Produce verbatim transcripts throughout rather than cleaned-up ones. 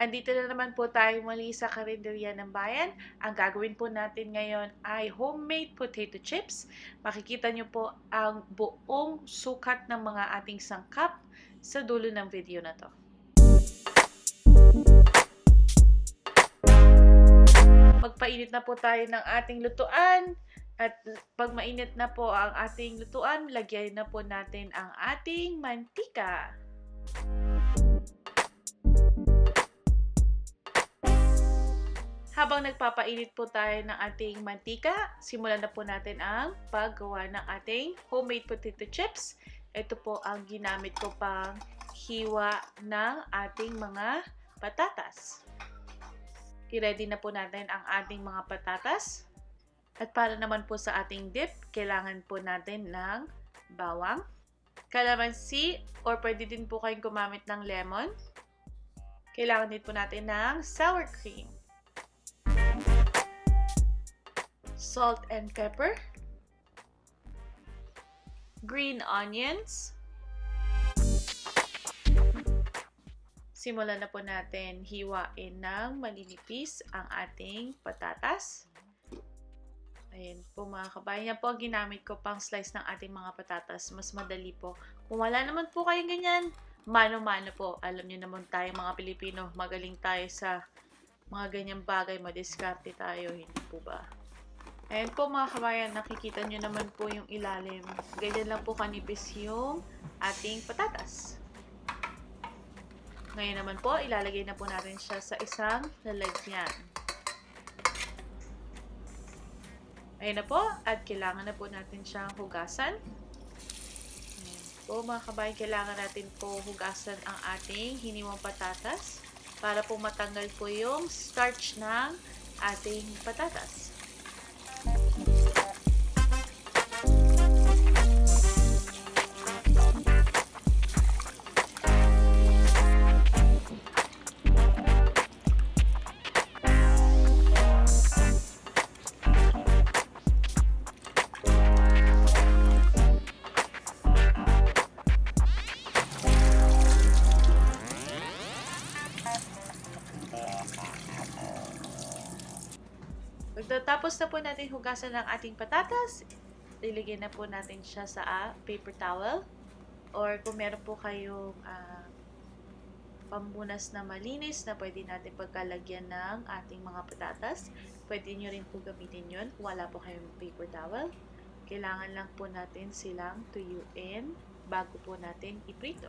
Andito na naman po tayo muli sa Carinderia ng Bayan. Ang gagawin po natin ngayon ay homemade potato chips. Makikita nyo po ang buong sukat ng mga ating sangkap sa dulo ng video na to. Magpainit na po tayo ng ating lutuan. At pag mainit na po ang ating lutuan, lagyan na po natin ang ating mantika. Habang nagpapainit po tayo ng ating mantika, simulan na po natin ang paggawa ng ating homemade potato chips. Ito po ang ginamit ko pang hiwa ng ating mga patatas. I-ready na po natin ang ating mga patatas. At para naman po sa ating dip, kailangan po natin ng bawang, kalamansi, or pwede din po kayong gumamit ng lemon. Kailangan din po natin ng sour cream, salt and pepper, green onions. Simulan na po natin hiwain ng maninipis ang ating patatas. Ayan po mga kabayan, yan po ang ginamit ko pang slice ng ating mga patatas. Mas madali po. Kung wala naman po kayong ganyan, mano-mano po. Alam nyo naman tayo mga Pilipino, magaling tayo sa mga ganyang bagay. Madiskarte tayo, hindi po ba? Ayan po mga kabayan, nakikita nyo naman po yung ilalim. Ganyan lang po kanipis yung ating patatas. Ngayon naman po, ilalagay na po natin siya sa isang lalagyan. Ayan na po, at kailangan na po natin siyang hugasan. Ayan po mga kabayan, kailangan natin po hugasan ang ating hiniwang patatas para po matanggal po yung starch ng ating patatas. Tapos na po natin hugasan ng ating patatas, iligyan na po natin siya sa uh, paper towel, or kung meron po kayong uh, pambunas na malinis na pwede natin pagkalagyan ng ating mga patatas, pwede nyo rin po gamitin yun kung wala po kayong paper towel. Kailangan lang po natin silang tuyuin bago po natin iprito.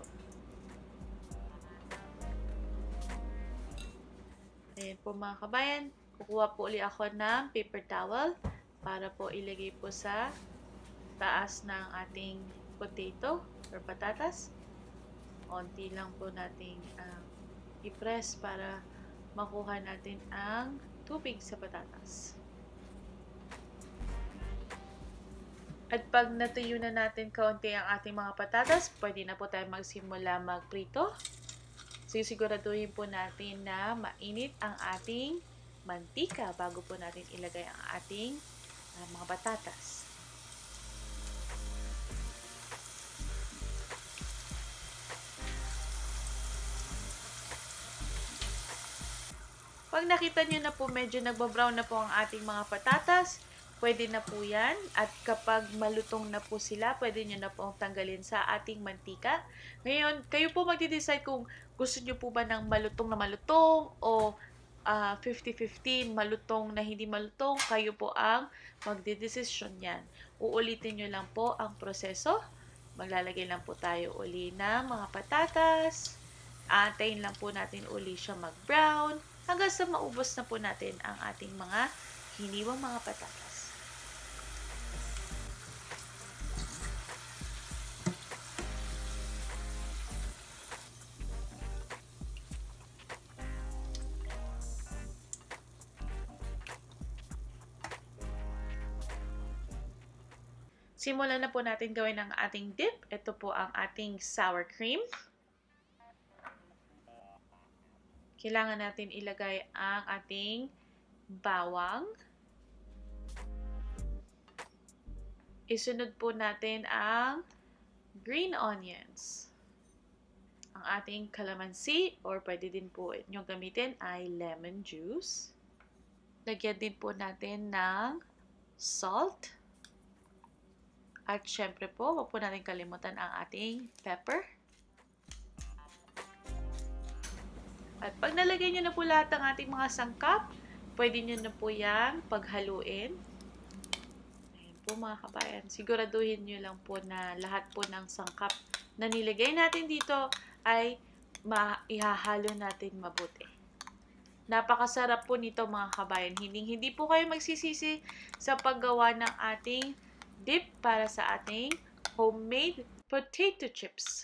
Ayan po mga kabayan, kukuha po ulit ako ng paper towel para po ilagay po sa taas ng ating potato or patatas. Unti lang po natin uh, i-press para makuha natin ang tubig sa patatas. At pag natuyo na natin kaunti ang ating mga patatas, pwede na po tayo magsimula magprito. Sisiguraduhin po natin na mainit ang ating mantika bago po natin ilagay ang ating uh, mga patatas. Pag nakita nyo na po medyo nagbabrown na po ang ating mga patatas, pwede na po yan. At kapag malutong na po sila, pwede nyo na po tanggalin sa ating mantika. Ngayon, kayo po magde-decide kung gusto nyo po ba ng malutong na malutong o fifty fifty, uh, malutong na hindi malutong, kayo po ang magdedesisyon yan. Uulitin nyo lang po ang proseso. Maglalagay lang po tayo uli ng mga patatas. Antayin lang po natin uli siya mag-brown hanggang sa maubos na po natin ang ating mga hiniwang mga patatas. Simulan na po natin gawin ang ating dip. Ito po ang ating sour cream. Kailangan natin ilagay ang ating bawang. Isunod po natin ang green onions. Ang ating kalamansi, or pwede din po inyong gamitin, ay lemon juice. Lagyan din po natin ng salt. At syempre po, huwag po natin kalimutan ang ating pepper. At pag nalagay nyo na po lahat ang ating mga sangkap, pwede nyo na po yan paghaluin. Ayan po mga kabayan, siguraduhin nyo lang po na lahat po ng sangkap na nilagay natin dito ay maihahalo natin mabuti. Napakasarap po nito mga kabayan. Hindi, hindi po kayo magsisisi sa paggawa ng ating dip para sa ating homemade potato chips.